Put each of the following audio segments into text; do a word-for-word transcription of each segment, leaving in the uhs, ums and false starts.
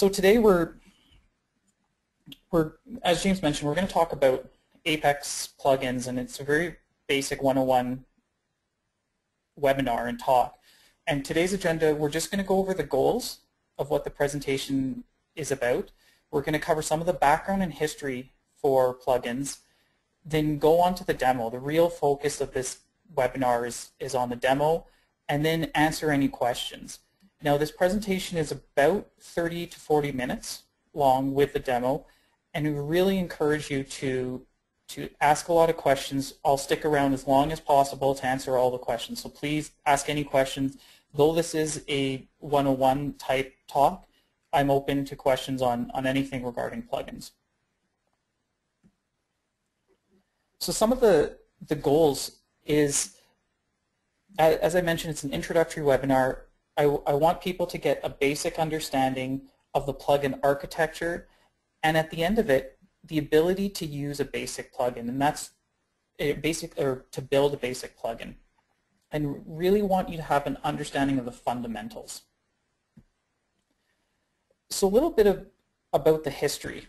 So today we're, we're, as James mentioned, we're going to talk about APEX plugins, and it's a very basic one oh one webinar and talk. And today's agenda, we're just going to go over the goals of what the presentation is about. We're going to cover some of the background and history for plugins, then go on to the demo. The real focus of this webinar is, is on the demo, and then answer any questions. Now, this presentation is about thirty to forty minutes long with the demo, and we really encourage you to, to ask a lot of questions. I'll stick around as long as possible to answer all the questions, so please ask any questions. Though this is a one oh one type talk, I'm open to questions on, on anything regarding plugins. So some of the, the goals is, as I mentioned, it's an introductory webinar. I, I want people to get a basic understanding of the plugin architecture, and at the end of it, the ability to use a basic plugin, and that's a basic, or to build a basic plugin. And really want you to have an understanding of the fundamentals. So a little bit of, about the history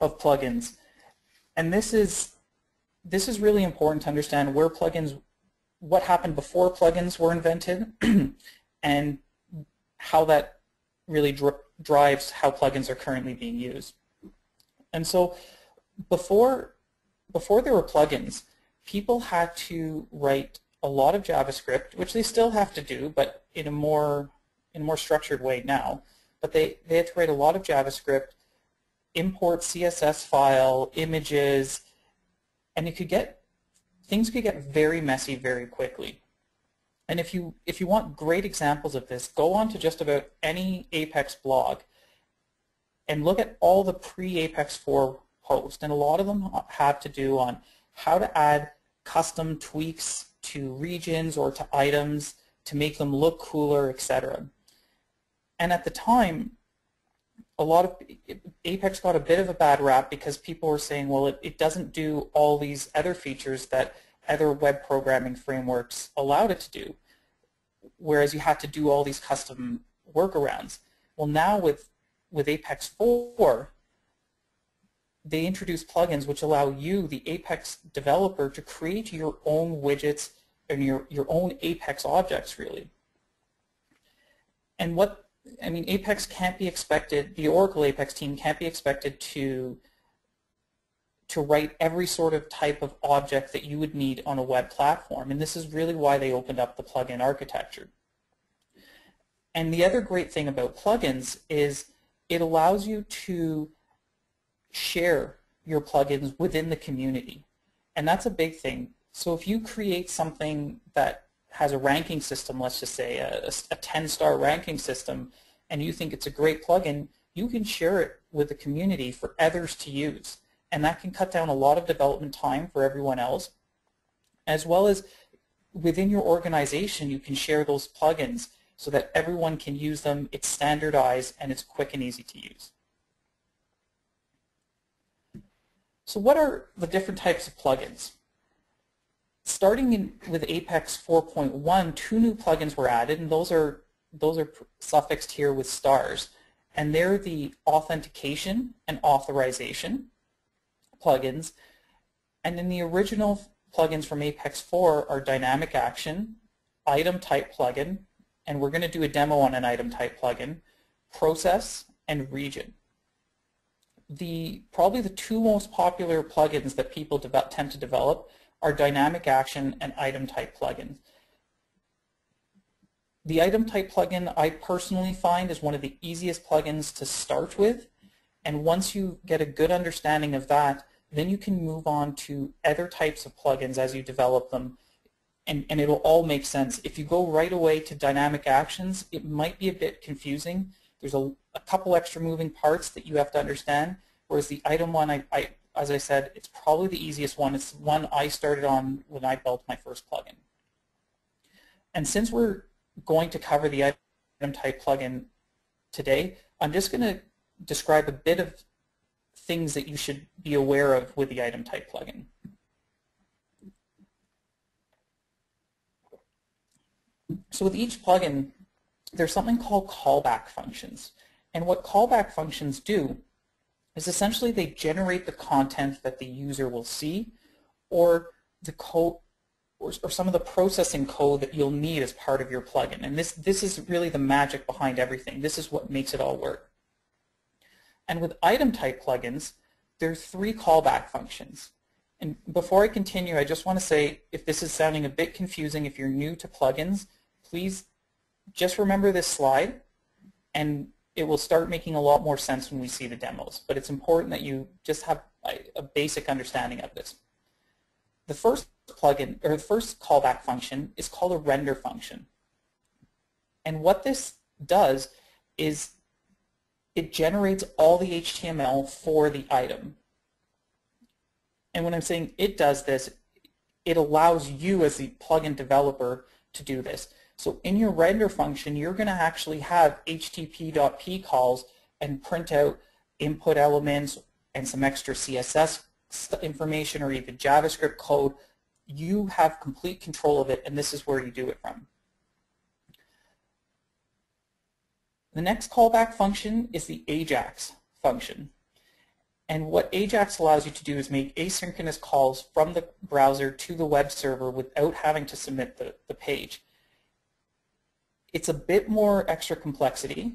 of plugins, and this is. This is really important to understand where plugins, what happened before plugins were invented, and how that really dri drives how plugins are currently being used. And so before, before there were plugins, people had to write a lot of JavaScript, which they still have to do, but in a more, in a more structured way now. But they, they had to write a lot of JavaScript, import C S S file, images, and it could get, things could get very messy very quickly. And if you, if you want great examples of this, go on to just about any APEX blog and look at all the pre-APEX four posts. And a lot of them have to do on how to add custom tweaks to regions or to items to make them look cooler, et cetera. And at the time, a lot of APEX got a bit of a bad rap because people were saying, well, it, it doesn't do all these other features that other web programming frameworks allowed it to do, whereas you had to do all these custom workarounds. Well, now with, with APEX four, they introduced plugins which allow you, the APEX developer, to create your own widgets and your, your own APEX objects, really. And what I mean, APEX can't be expected, the Oracle APEX team can't be expected to, to write every sort of type of object that you would need on a web platform, and this is really why they opened up the plugin architecture. And the other great thing about plugins is it allows you to share your plugins within the community, and that's a big thing. So if you create something that has a ranking system, let's just say a ten-star ranking system, and you think it's a great plugin, you can share it with the community for others to use. And that can cut down a lot of development time for everyone else, as well as within your organization you can share those plugins so that everyone can use them, it's standardized, and it's quick and easy to use. So what are the different types of plugins? Starting in, with APEX four point one, two new plugins were added, and those are, those are suffixed here with stars. And they're the authentication and authorization plugins. And then the original plugins from APEX four are dynamic action, item type plugin, and we're going to do a demo on an item type plugin, process, and region. The, probably the two most popular plugins that people develop, tend to develop are dynamic action and item type plugins. The item type plugin I personally find is one of the easiest plugins to start with, and once you get a good understanding of that, then you can move on to other types of plugins as you develop them, and, and it'll all make sense. If you go right away to dynamic actions, it might be a bit confusing. There's a, a couple extra moving parts that you have to understand, whereas the item one, I, I as I said, it's probably the easiest one. It's one I started on when I built my first plugin. And since we're going to cover the item type plugin today, I'm just going to describe a bit of things that you should be aware of with the item type plugin. So with each plugin, there's something called callback functions. And what callback functions do is essentially they generate the content that the user will see, or the code, or, or some of the processing code that you'll need as part of your plugin. And this, this is really the magic behind everything. This is what makes it all work. And with item type plugins, there's three callback functions. And before I continue, I just want to say, if this is sounding a bit confusing, if you're new to plugins, please just remember this slide, and it will start making a lot more sense when we see the demos. But it's important that you just have a basic understanding of this. The first plugin, or the first callback function, is called a render function. And what this does is it generates all the H T M L for the item. And when I'm saying it does this, it allows you as the plugin developer to do this. So in your render function, you're going to actually have H T T P dot P calls and print out input elements and some extra C S S information or even JavaScript code. You have complete control of it, and this is where you do it from. The next callback function is the AJAX function. And what AJAX allows you to do is make asynchronous calls from the browser to the web server without having to submit the, the page. It's a bit more extra complexity,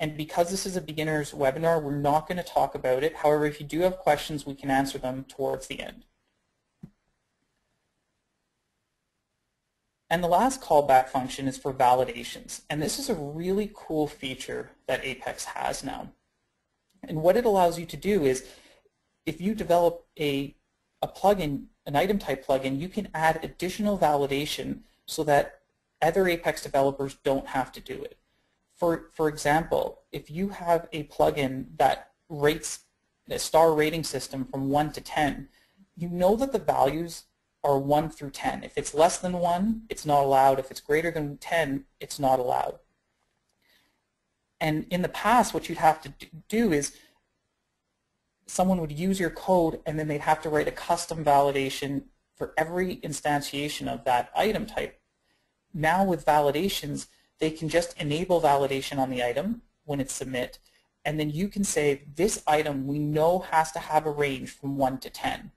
and because this is a beginner's webinar, we're not going to talk about it. However, if you do have questions, we can answer them towards the end. And the last callback function is for validations, and this is a really cool feature that Apex has now. And what it allows you to do is, if you develop a, a plugin, an item type plugin, you can add additional validation so that other Apex developers don't have to do it. For, for example, if you have a plugin that rates a star rating system from one to ten, you know that the values are one through ten. If it's less than one, it's not allowed. If it's greater than ten, it's not allowed. And in the past, what you'd have to do is someone would use your code, and then they'd have to write a custom validation for every instantiation of that item type. Now with validations, they can just enable validation on the item when it's submit, and then you can say, this item we know has to have a range from one to ten.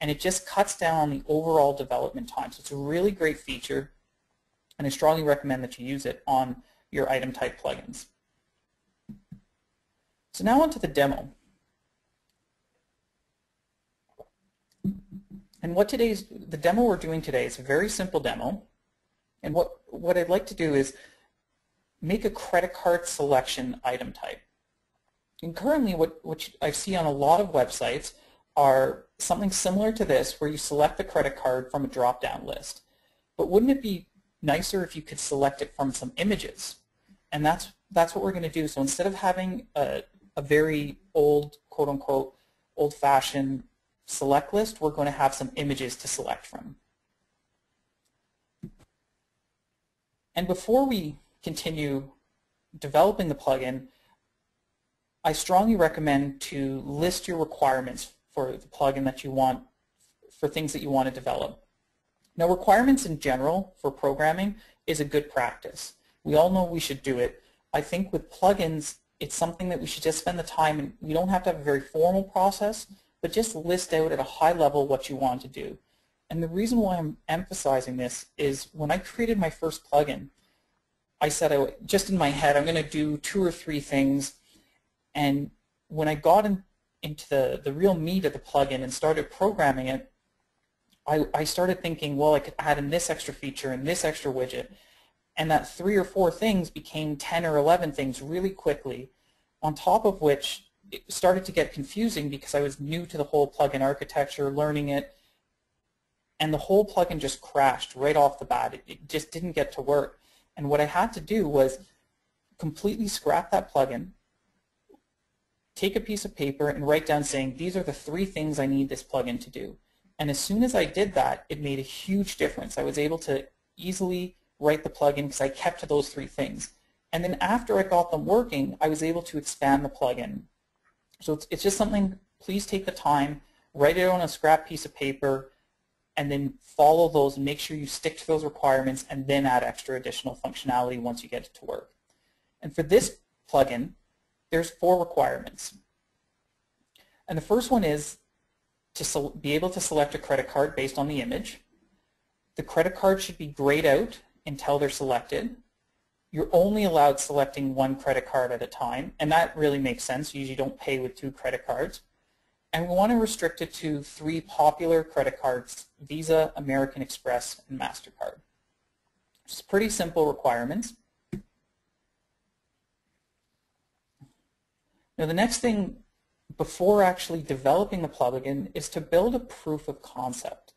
And it just cuts down on the overall development time. So it's a really great feature, and I strongly recommend that you use it on your item type plugins. So now onto the demo. And what today's, the demo we're doing today is a very simple demo. And what, what I'd like to do is make a credit card selection item type. And currently what, what I see on a lot of websites are something similar to this, where you select the credit card from a drop-down list. But wouldn't it be nicer if you could select it from some images? And that's, that's what we're going to do. So instead of having a, a very old, quote-unquote, old-fashioned select list, we're going to have some images to select from. And before we continue developing the plugin, I strongly recommend to list your requirements for the plugin that you want, for things that you want to develop. Now, requirements in general for programming is a good practice. We all know we should do it. I think with plugins, it's something that we should just spend the time, and we don't have to have a very formal process, but just list out at a high level what you want to do. And the reason why I'm emphasizing this is when I created my first plugin, I said, I, just in my head, I'm going to do two or three things. And when I got in, into the, the real meat of the plugin and started programming it, I, I started thinking, well, I could add in this extra feature and this extra widget. And that three or four things became ten or eleven things really quickly, on top of which it started to get confusing because I was new to the whole plugin architecture, learning it. And the whole plugin just crashed right off the bat. It, it just didn't get to work. And what I had to do was completely scrap that plugin, take a piece of paper, and write down saying, these are the three things I need this plugin to do. And as soon as I did that, it made a huge difference. I was able to easily write the plugin because I kept to those three things. And then after I got them working, I was able to expand the plugin. So it's, it's just something, please take the time, write it on a scrap piece of paper, and then follow those and make sure you stick to those requirements, and then add extra additional functionality once you get it to work. And for this plugin, there's four requirements. And the first one is to be able to select a credit card based on the image. The credit card should be grayed out until they're selected. You're only allowed selecting one credit card at a time, and that really makes sense. You usually don't pay with two credit cards. And we want to restrict it to three popular credit cards, Visa, American Express, and MasterCard. It's pretty simple requirements. Now the next thing before actually developing the plugin is to build a proof of concept.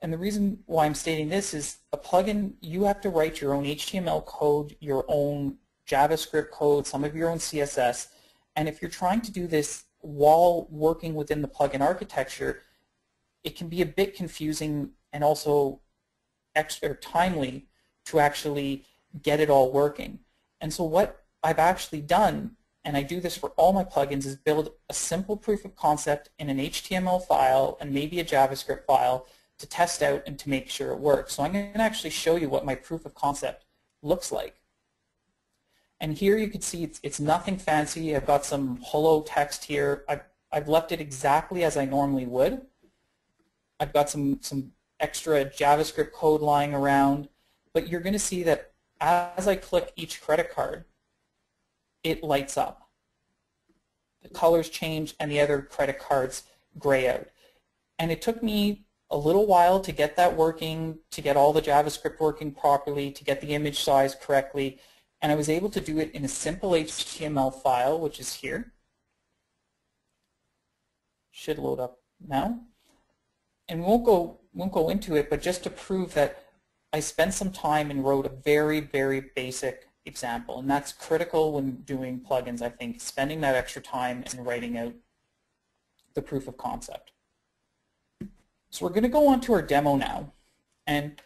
And the reason why I'm stating this is a plugin, you have to write your own H T M L code, your own JavaScript code, some of your own C S S, and if you're trying to do this while working within the plugin architecture, it can be a bit confusing and also extra timely to actually get it all working. And so what I've actually done, and I do this for all my plugins, is build a simple proof of concept in an H T M L file and maybe a JavaScript file to test out and to make sure it works. So I'm going to actually show you what my proof of concept looks like. And here you can see it's, it's nothing fancy. I've got some hello text here. I've, I've left it exactly as I normally would. I've got some, some extra JavaScript code lying around, but you're going to see that as I click each credit card, it lights up. The colors change and the other credit cards gray out. And it took me a little while to get that working, to get all the JavaScript working properly, to get the image size correctly, and I was able to do it in a simple H T M L file, which is here. Should load up now. And we won't go, won't go into it, but just to prove that I spent some time and wrote a very, very basic example, and that's critical when doing plugins, I think, spending that extra time and writing out the proof of concept. So we're going to go on to our demo now, and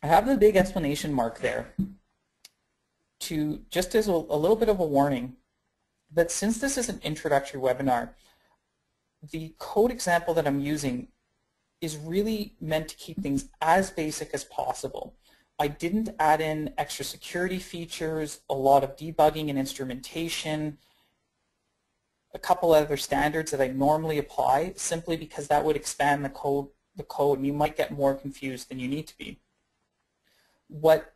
I have the big explanation mark there to just as a, a little bit of a warning that since this is an introductory webinar, the code example that I'm using is really meant to keep things as basic as possible. I didn't add in extra security features, a lot of debugging and instrumentation, a couple other standards that I normally apply, simply because that would expand the code, the code, and you might get more confused than you need to be. What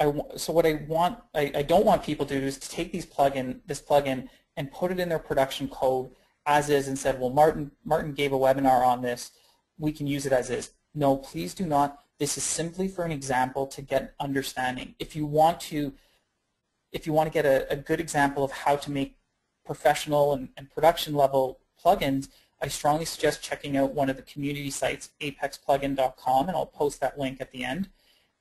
I, I, so what I want, I, I don't want people to do is to take these plugin, this plugin, and put it in their production code as is and said, well, Martin, Martin gave a webinar on this, we can use it as is. No, please do not. This is simply for an example to get understanding. If you want to, if you want to get a, a good example of how to make professional and, and production level plugins, I strongly suggest checking out one of the community sites, apex plugin dot com, and I'll post that link at the end.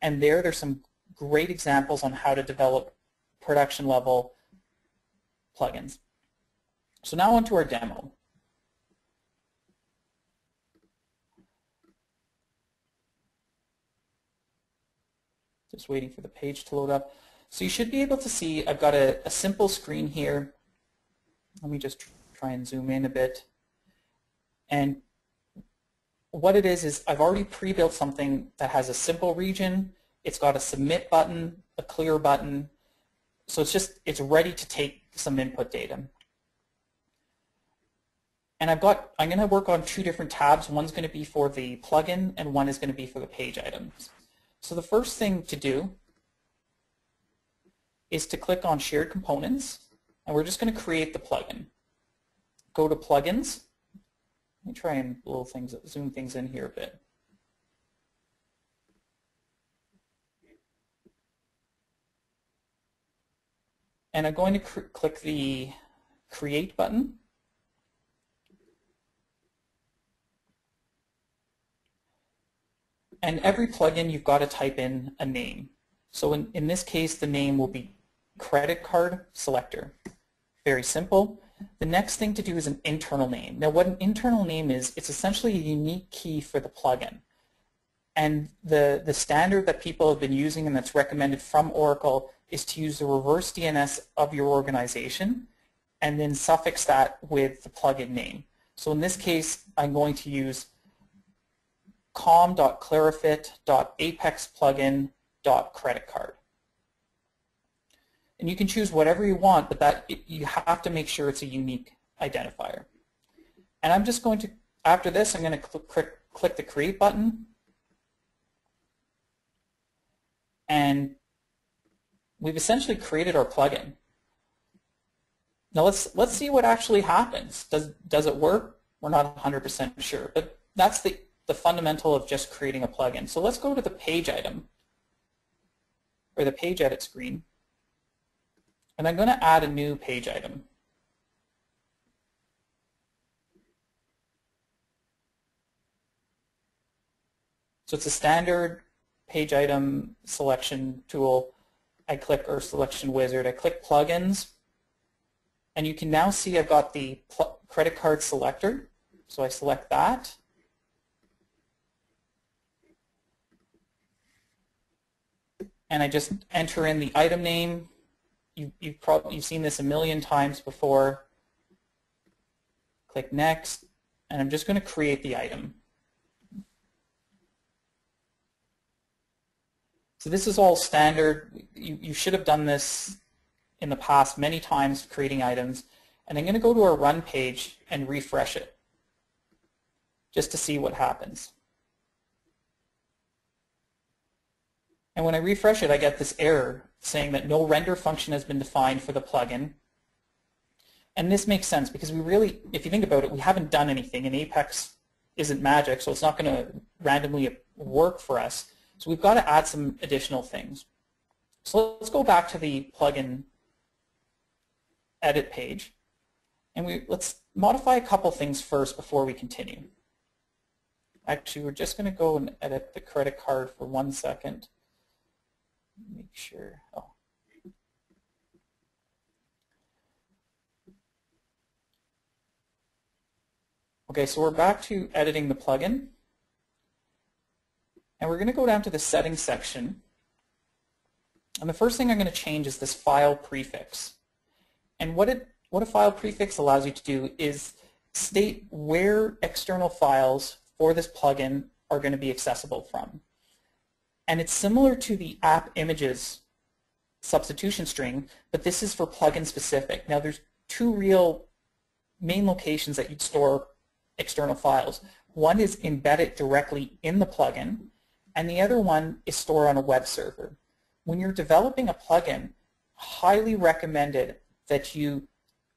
And there, there's some great examples on how to develop production level plugins. So now onto our demo. Just waiting for the page to load up. So you should be able to see I've got a, a simple screen here. Let me just try and zoom in a bit. And what it is is I've already pre-built something that has a simple region. It's got a submit button, a clear button. So it's just, it's ready to take some input data. And I've got, I'm going to work on two different tabs. One's going to be for the plugin and one is going to be for the page items. So the first thing to do is to click on Shared Components, and we're just going to create the plugin. Go to Plugins. Let me try and blow things, zoom things in here a bit. And I'm going to cr- click the Create button. And every plugin, you've got to type in a name. So in, in this case, the name will be Credit Card Selector. Very simple. The next thing to do is an internal name. Now what an internal name is, it's essentially a unique key for the plugin. And the, the standard that people have been using and that's recommended from Oracle is to use the reverse D N S of your organization and then suffix that with the plugin name. So in this case, I'm going to use com dot clarifit dot apex plugin dot credit card. And you can choose whatever you want, but that you have to make sure it's a unique identifier. And I'm just going to, after this, I'm going to click, click, click the Create button. And we've essentially created our plugin. Now let's let's see what actually happens. Does does it work? We're not one hundred percent sure, but that's the the fundamental of just creating a plugin. So let's go to the page item or the page edit screen, and I'm going to add a new page item. So it's a standard page item selection tool. I click or selection wizard. I click plugins, and you can now see I've got the credit card selector. So I select that. And I just enter in the item name. You, you've probably you've seen this a million times before. Click next, and I'm just going to create the item. So this is all standard. You, you should have done this in the past many times, creating items. And I'm going to go to our run page and refresh it just to see what happens. And when I refresh it, I get this error saying that no render function has been defined for the plugin. And this makes sense because we really, if you think about it, we haven't done anything, and Apex isn't magic, so it's not going to randomly work for us. So we've got to add some additional things. So let's go back to the plugin edit page, and we let's modify a couple things first before we continue. Actually, we're just going to go and edit the credit card for one second. Make sure. Oh. Okay, so we're back to editing the plugin. And we're going to go down to the settings section. And the first thing I'm going to change is this file prefix. And what, it, what a file prefix allows you to do is state where external files for this plugin are going to be accessible from. And it's similar to the app images substitution string, but this is for plugin specific. Now there's two real main locations that you'd store external files. One is embedded directly in the plugin, and the other one is stored on a web server. When you're developing a plugin, highly recommended that you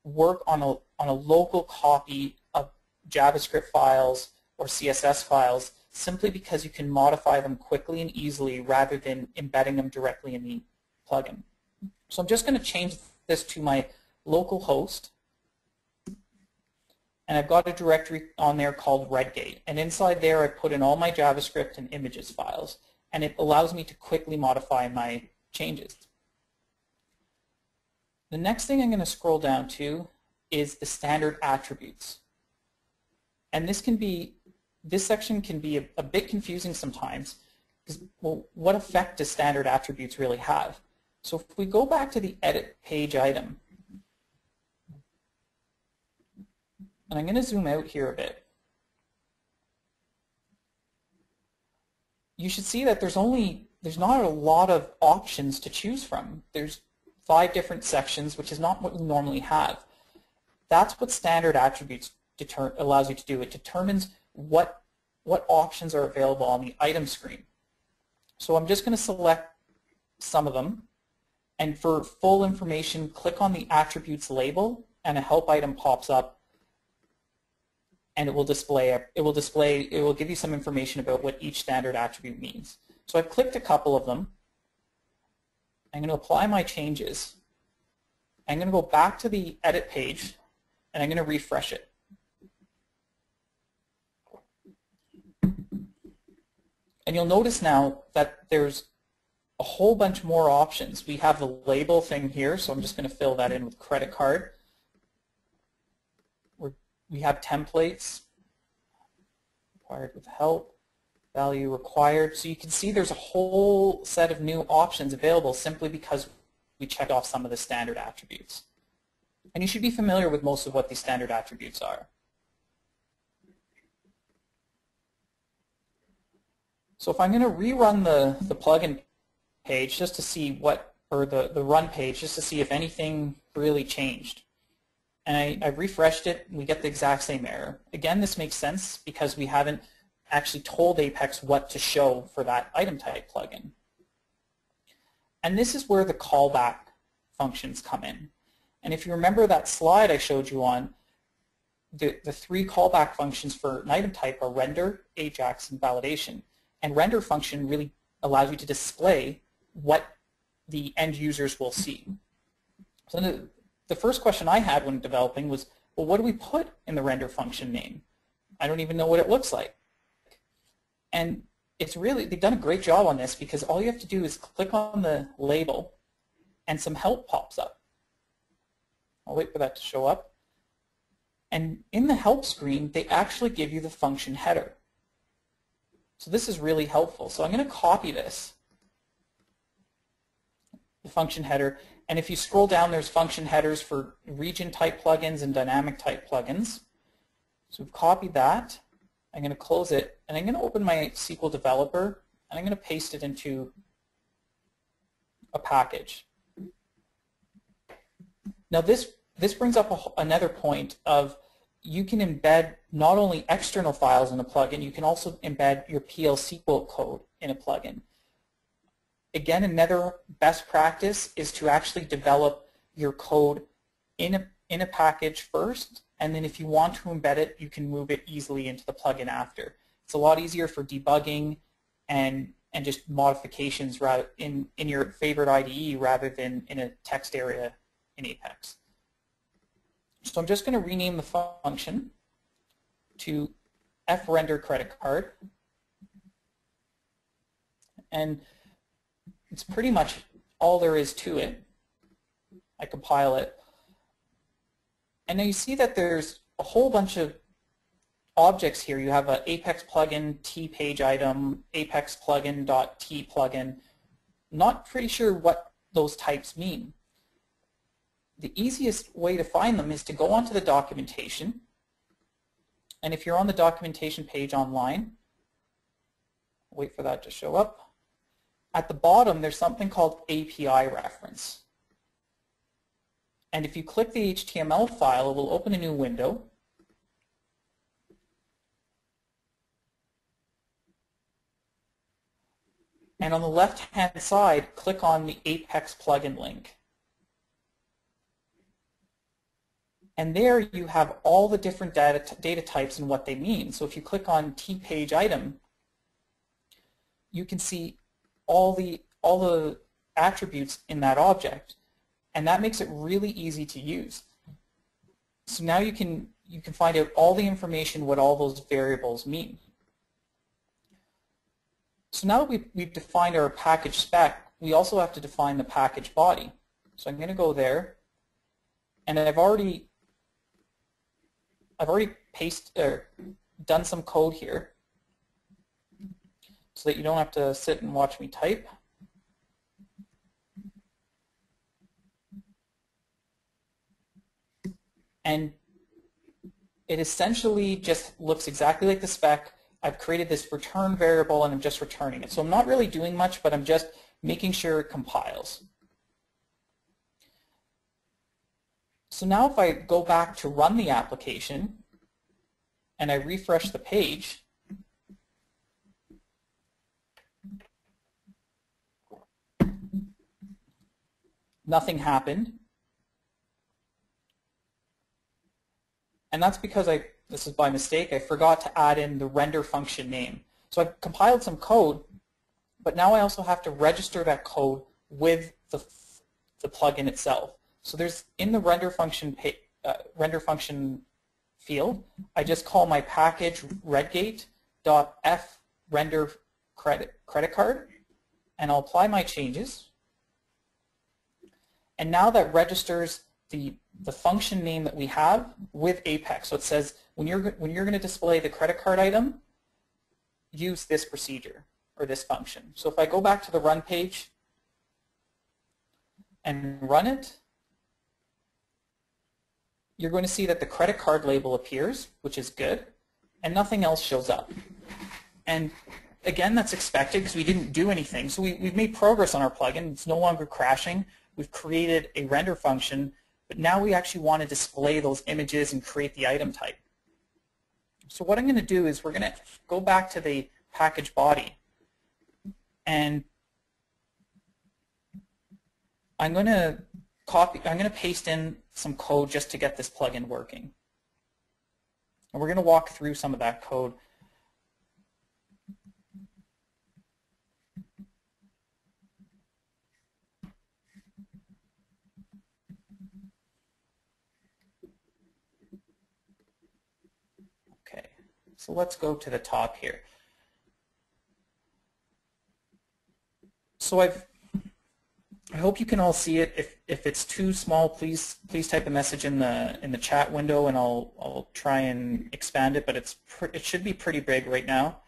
work on a, on a local copy of JavaScript files or C S S files, simply because you can modify them quickly and easily rather than embedding them directly in the plugin. So I'm just going to change this to my local host, and I've got a directory on there called Redgate, and inside there I put in all my JavaScript and images files, and it allows me to quickly modify my changes. The next thing I'm going to scroll down to is the standard attributes, and this can be This section can be a, a bit confusing sometimes because, well, what effect does standard attributes really have? So if we go back to the edit page item, and I'm going to zoom out here a bit, you should see that there's only, there's not a lot of options to choose from. There's five different sections, which is not what you normally have. That's what standard attributes deter- allows you to do. It determines What, what options are available on the item screen. So I'm just going to select some of them, and for full information, click on the attributes label, and a help item pops up, and it will display, it will display, it will give you some information about what each standard attribute means. So I've clicked a couple of them. I'm going to apply my changes. I'm going to go back to the edit page, and I'm going to refresh it. And you'll notice now that there's a whole bunch more options. We have the label thing here, so I'm just going to fill that in with credit card. We're, we have templates, required with help, value required. So you can see there's a whole set of new options available simply because we checked off some of the standard attributes. And you should be familiar with most of what these standard attributes are. So if I'm going to rerun the, the plugin page just to see what or the, the run page just to see if anything really changed. And I, I refreshed it, and we get the exact same error. Again, this makes sense because we haven't actually told Apex what to show for that item type plugin. And this is where the callback functions come in. And if you remember that slide I showed you on, the, the three callback functions for an item type are render, AJAX, and validation. And render function really allows you to display what the end users will see. So the, the first question I had when developing was, well, what do we put in the render function name? I don't even know what it looks like. And it's really, they've done a great job on this because all you have to do is click on the label and some help pops up. I'll wait for that to show up. And in the help screen, they actually give you the function header. So this is really helpful. So I'm going to copy this, the function header. And if you scroll down, there's function headers for region type plugins and dynamic type plugins. So we've copied that. I'm going to close it, and I'm going to open my S Q L developer, and I'm going to paste it into a package. Now this, this brings up a, another point of you can embed not only external files in a plugin, you can also embed your P L S Q L code in a plugin. Again, another best practice is to actually develop your code in a, in a package first, and then if you want to embed it, you can move it easily into the plugin after. It's a lot easier for debugging and, and just modifications rather in, in your favorite I D E rather than in a text area in Apex. So I'm just going to rename the function to frender credit card. And it's pretty much all there is to it. I compile it. And now you see that there's a whole bunch of objects here. You have an Apex plugin, T page item, Apex plugin dot T plugin. Not pretty sure what those types mean. The easiest way to find them is to go onto the documentation. And if you're on the documentation page online, wait for that to show up. At the bottom, there's something called A P I reference. And if you click the H T M L file, it will open a new window. And on the left-hand side, click on the Apex plugin link. And there you have all the different data, data types and what they mean. So if you click on T page item, you can see all the, all the attributes in that object, and that makes it really easy to use. So now you can, you can find out all the information, what all those variables mean. So now that we've, we've defined our package spec, we also have to define the package body. So I'm going to go there, and I've already, I've already pasted, or done some code here, so that you don't have to sit and watch me type. And it essentially just looks exactly like the spec. I've created this return variable and I'm just returning it. So I'm not really doing much, but I'm just making sure it compiles. So now if I go back to run the application and I refresh the page, nothing happened. And that's because I, this is by mistake, I forgot to add in the render function name. So I've compiled some code, but now I also have to register that code with the, the plugin itself. So there's, in the render function, uh, render function field, I just call my package redgate.f render credit, credit card, and I'll apply my changes. And now that registers the, the function name that we have with Apex. So it says, when you're, when you're going to display the credit card item, use this procedure or this function. So if I go back to the run page and run it, you're going to see that the credit card label appears, which is good, and nothing else shows up. And again, that's expected because we didn't do anything. So we, we've made progress on our plugin. It's no longer crashing. We've created a render function, but now we actually want to display those images and create the item type. So what I'm going to do is we're going to go back to the package body, and I'm going to copy, I'm going to paste in some code just to get this plugin working. And we're going to walk through some of that code. Okay, so let's go to the top here. So I've I hope you can all see it. If if it's too small, please please type a message in the in the chat window, and I'll I'll try and expand it. But it's it should be pretty big right now.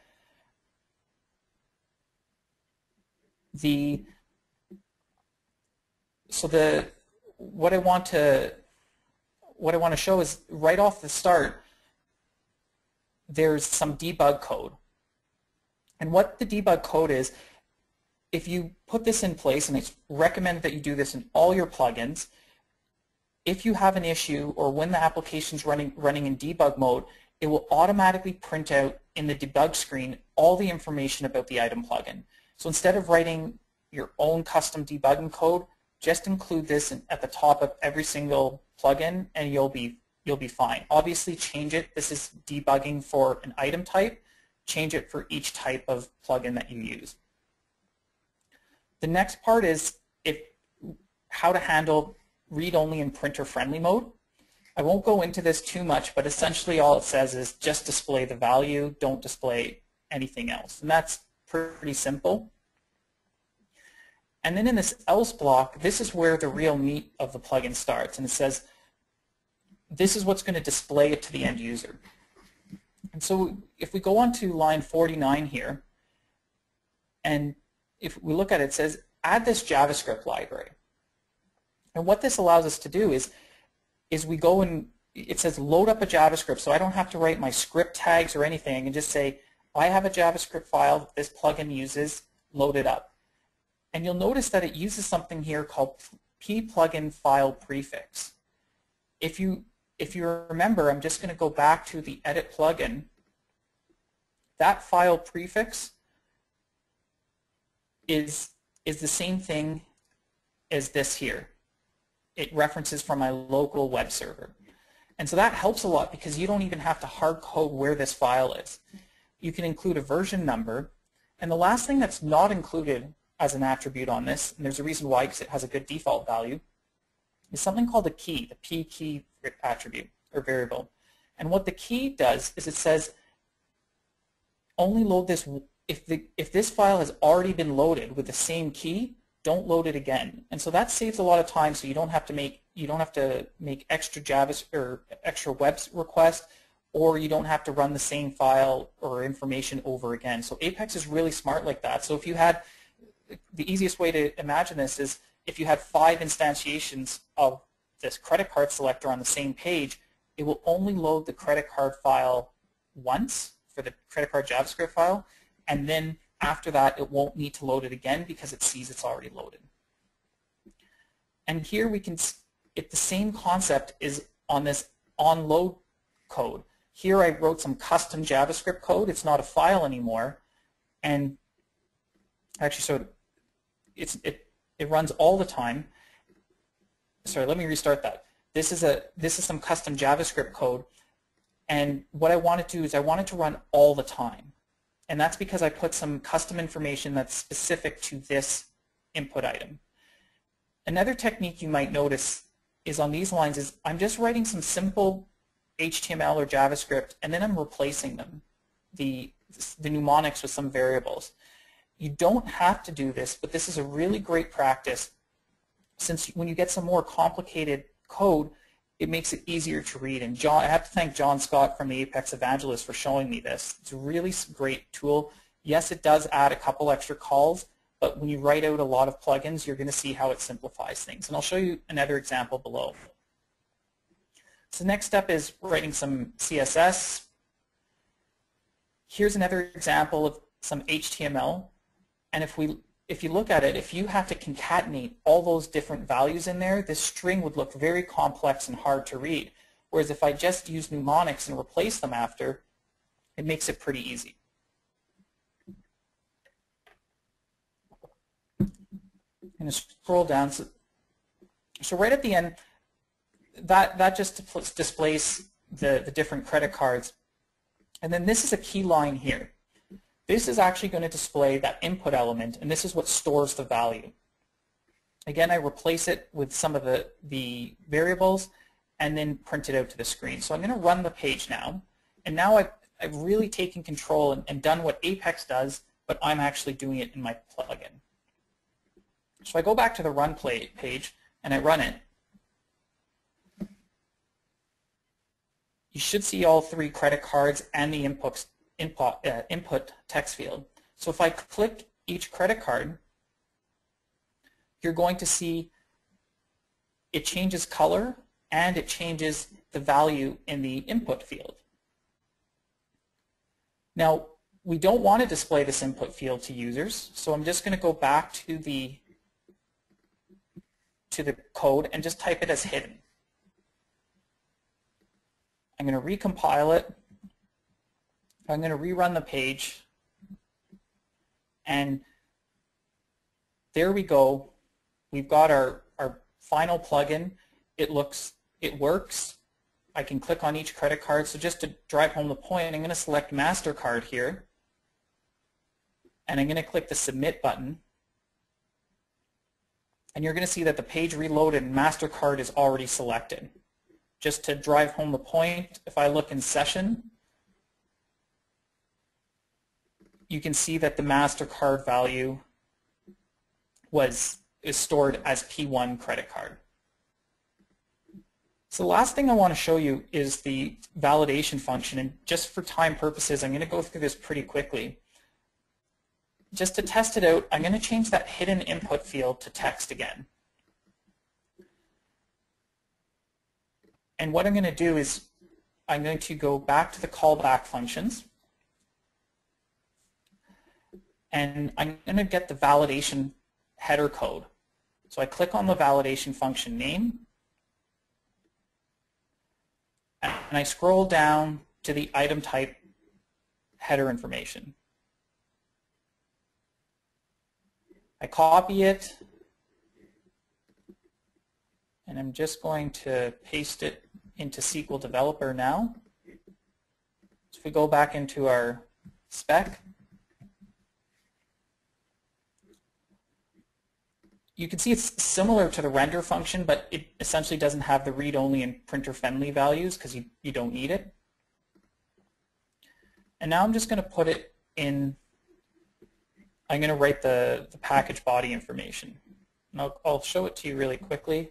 The so the what I want to what I want to show is right off the start. There's some debug code, and what the debug code is. If you put this in place, and it's recommended that you do this in all your plugins, if you have an issue or when the application's running running in debug mode, it will automatically print out in the debug screen all the information about the item plugin. So instead of writing your own custom debugging code, just include this in, at the top of every single plugin, and you'll be you'll be fine. Obviously, change it. This is debugging for an item type. Change it for each type of plugin that you use. The next part is if how to handle read-only and printer-friendly mode. I won't go into this too much, but essentially all it says is just display the value, don't display anything else. And that's pretty simple. And then in this else block, this is where the real meat of the plugin starts. And it says, this is what's going to display it to the end user. And so if we go on to line forty-nine here, and if we look at it, it says, add this JavaScript library. And what this allows us to do is, is we go and, it says load up a JavaScript, so I don't have to write my script tags or anything, and just say, I have a JavaScript file that this plugin uses, load it up. And you'll notice that it uses something here called p plugin file prefix. If you, if you remember, I'm just going to go back to the edit plugin. That file prefix is is the same thing as this here. It references from my local web server. And so that helps a lot because you don't even have to hard code where this file is. You can include a version number. And the last thing that's not included as an attribute on this, and there's a reason why because it has a good default value, is something called a key, the P key attribute or variable. And what the key does is it says only load this If, the, if this file has already been loaded with the same key, don't load it again. And so that saves a lot of time, so you don't have to make you don't have to make extra JavaScript or extra web requests, or you don't have to run the same file or information over again. So Apex is really smart like that. So if you had the easiest way to imagine this is if you had five instantiations of this credit card selector on the same page, it will only load the credit card file once for the credit card JavaScript file. And then after that, it won't need to load it again because it sees it's already loaded. And here we can, if the same concept is on this onload code. Here I wrote some custom JavaScript code. It's not a file anymore. And actually, so it's, it, it runs all the time. Sorry, let me restart that. This is, a, this is some custom JavaScript code. And what I want to do is I want it to run all the time. And that's because I put some custom information that's specific to this input item. Another technique you might notice is on these lines is I'm just writing some simple H T M L or JavaScript, and then I'm replacing them, the, the mnemonics with some variables. You don't have to do this, but this is a really great practice since when you get some more complicated code, it makes it easier to read. And John, I have to thank John Scott from the Apex Evangelist for showing me this. It's a really great tool. Yes, it does add a couple extra calls, but when you write out a lot of plugins, you're going to see how it simplifies things. And I'll show you another example below. So next step is writing some C S S. Here's another example of some H T M L, and if we if you look at it, if you have to concatenate all those different values in there, this string would look very complex and hard to read. Whereas if I just use mnemonics and replace them after, it makes it pretty easy. I'm going to scroll down. So, so right at the end, that, that just displays the, the different credit cards. And then this is a key line here. This is actually going to display that input element, and this is what stores the value. Again, I replace it with some of the, the variables and then print it out to the screen. So I'm going to run the page now, and now I've, I've really taken control and, and done what APEX does, but I'm actually doing it in my plugin. So I go back to the run play page and I run it. You should see all three credit cards and the inputs, input, uh, input text field. So if I click each credit card, you're going to see it changes color and it changes the value in the input field. Now, we don't want to display this input field to users, so I'm just going to go back to the, to the code and just type it as hidden. I'm going to recompile it, I'm going to rerun the page, and there we go. We've got our, our final plugin. It looks, it works. I can click on each credit card. So just to drive home the point, I'm going to select MasterCard here, and I'm going to click the Submit button, and you're going to see that the page reloaded and MasterCard is already selected. Just to drive home the point, if I look in session, you can see that the MasterCard value was is stored as P one credit card. So the last thing I want to show you is the validation function, and just for time purposes, I'm going to go through this pretty quickly. Just to test it out, I'm going to change that hidden input field to text again. And what I'm going to do is I'm going to go back to the callback functions, and I'm going to get the validation header code. So I click on the validation function name, and I scroll down to the item type header information. I copy it, and I'm just going to paste it into S Q L Developer now. So if we go back into our spec, you can see it's similar to the render function, but it essentially doesn't have the read-only and printer-friendly values because you, you don't need it. And now I'm just going to put it in, I'm going to write the, the package body information. And I'll, I'll show it to you really quickly.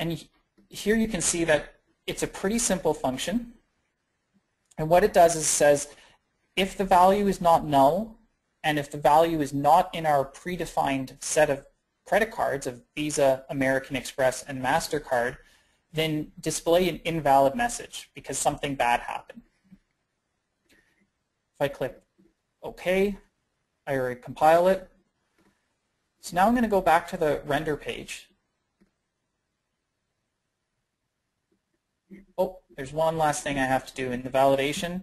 And here you can see that it's a pretty simple function. And what it does is it says, if the value is not null, and if the value is not in our predefined set of credit cards of Visa, American Express, and MasterCard, then display an invalid message because something bad happened. If I click OK, I already compile it. So now I'm going to go back to the render page. Oh, there's one last thing I have to do in the validation.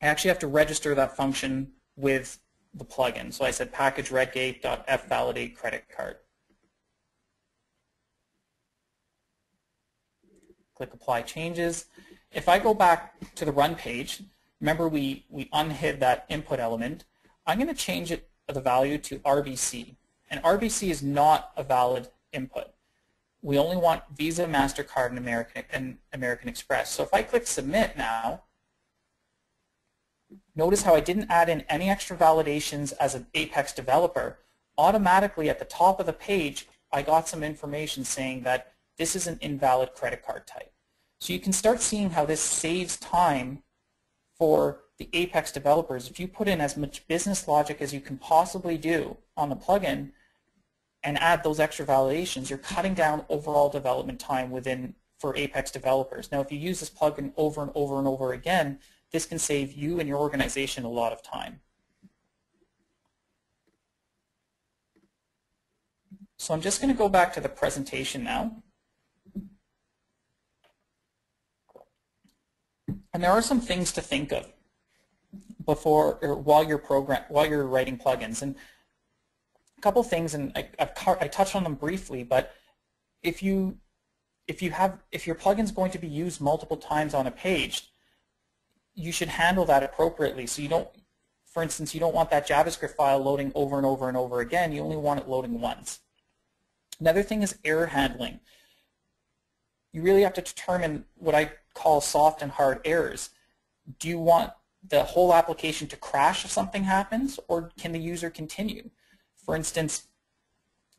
I actually have to register that function with the plugin. So I said package redgate.fvalidate credit card. Click apply changes. If I go back to the run page, remember we, we unhid that input element. I'm going to change it the value to R B C. And R B C is not a valid input. We only want Visa, MasterCard, and American, and American Express. So if I click Submit now, notice how I didn't add in any extra validations as an APEX developer. Automatically at the top of the page, I got some information saying that this is an invalid credit card type. So you can start seeing how this saves time for the APEX developers. If you put in as much business logic as you can possibly do on the plugin, and add those extra validations, you're cutting down overall development time within for Apex developers. Now, if you use this plugin over and over and over again, this can save you and your organization a lot of time. So I'm just going to go back to the presentation now. And there are some things to think of before or while you're program while you're writing plugins, and a couple things, and I, I've, I touched on them briefly. But if you if you have if your plugin's going to be used multiple times on a page, you should handle that appropriately. So you don't, for instance, you don't want that JavaScript file loading over and over and over again. You only want it loading once. Another thing is error handling. You really have to determine what I call soft and hard errors. Do you want the whole application to crash if something happens, or can the user continue? For instance,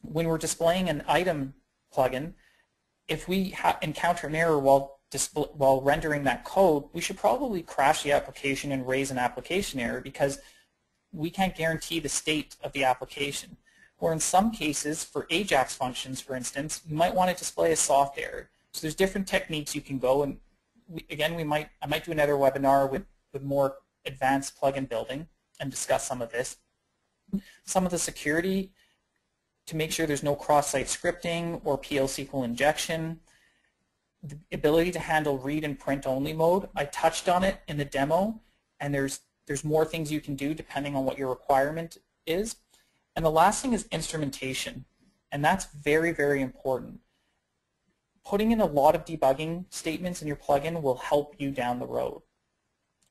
when we're displaying an item plugin, if we ha encounter an error while, display while rendering that code, we should probably crash the application and raise an application error, because we can't guarantee the state of the application. Or in some cases, for AJAX functions, for instance, you might want to display a soft error. So there's different techniques you can go, and we, again, we might I might do another webinar with, with more advanced plugin building and discuss some of this. Some of the security to make sure there's no cross-site scripting or P L S Q L injection. The ability to handle read and print only mode. I touched on it in the demo, and there's there's more things you can do depending on what your requirement is. And the last thing is instrumentation, and that's very, very important. Putting in a lot of debugging statements in your plugin will help you down the road.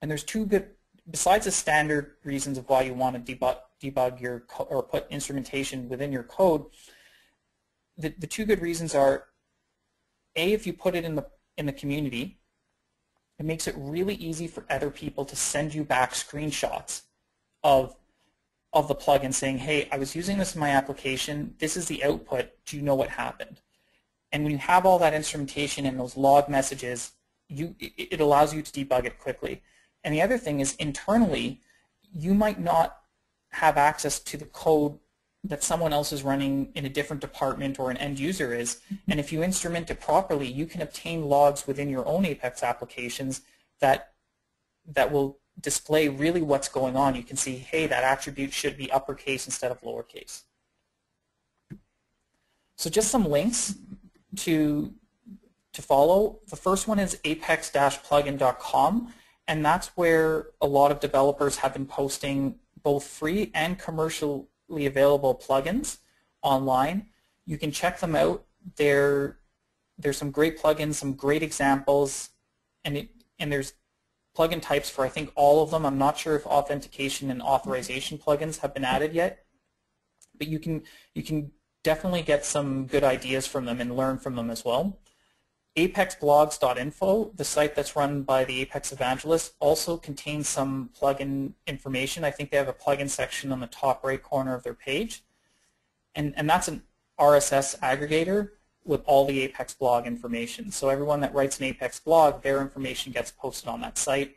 And there's two good, besides the standard reasons of why you want to debug, debug your or put instrumentation within your code, the, the two good reasons are, A, if you put it in the, in the community, it makes it really easy for other people to send you back screenshots of, of the plugin saying, hey, I was using this in my application, this is the output, do you know what happened? And when you have all that instrumentation and those log messages, you, it allows you to debug it quickly. And the other thing is, internally, you might not have access to the code that someone else is running in a different department or an end user is. And if you instrument it properly, you can obtain logs within your own Apex applications that, that will display really what's going on. You can see, hey, that attribute should be uppercase instead of lowercase. So just some links to to follow. The first one is apex plugin dot com, and that's where a lot of developers have been posting both free and commercially available plugins online. You can check them out. There, there's some great plugins, some great examples, and it, and there's plugin types for I think all of them. I'm not sure if authentication and authorization plugins have been added yet, but you can you can definitely get some good ideas from them and learn from them as well. apex blogs dot info, the site that's run by the Apex Evangelist, also contains some plugin information. I think they have a plugin section on the top right corner of their page. And, and that's an R S S aggregator with all the Apex blog information. So everyone that writes an Apex blog, their information gets posted on that site.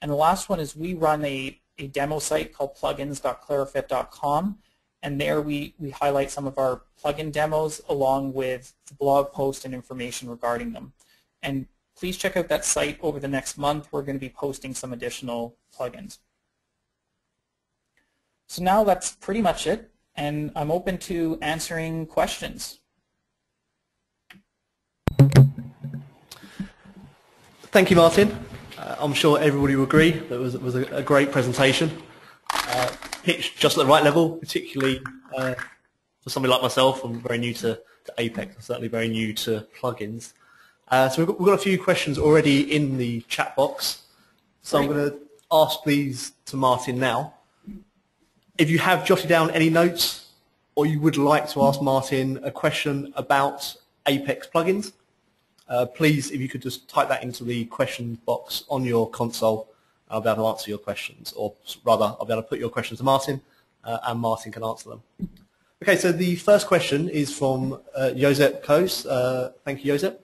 And the last one is we run a, a demo site called plugins dot clarifit dot com. And there we, we highlight some of our plugin demos along with the blog post and information regarding them. And please check out that site over the next month. We're going to be posting some additional plugins. So now that's pretty much it, and I'm open to answering questions. Thank you, Martin. Uh, I'm sure everybody will agree that was, was a, a great presentation. Uh, pitched just at the right level, particularly uh, for somebody like myself. I'm very new to, to Apex. I'm certainly very new to plugins. Uh, so we've got, we've got a few questions already in the chat box. So great. I'm going to ask these to Martin now. If you have jotted down any notes or you would like to ask Martin a question about Apex plugins, uh, please, if you could just type that into the question box on your console, I'll be able to answer your questions, or rather, I'll be able to put your questions to Martin, uh, and Martin can answer them. Okay, so the first question is from uh, Josep Cos. Uh, thank you, Josep.